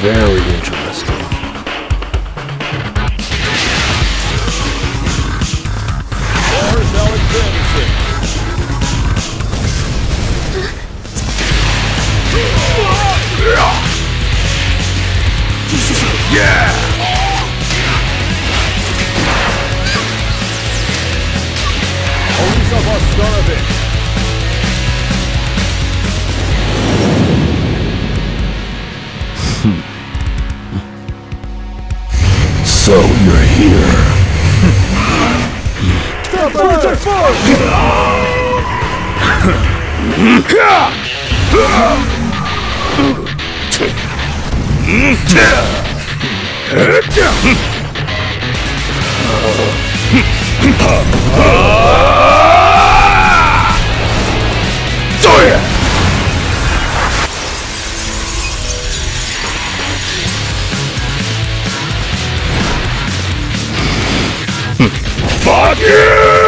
very interesting. Lars Alexanderson. Yeah! Alisa Vostarovic. So you're here. Fuck you!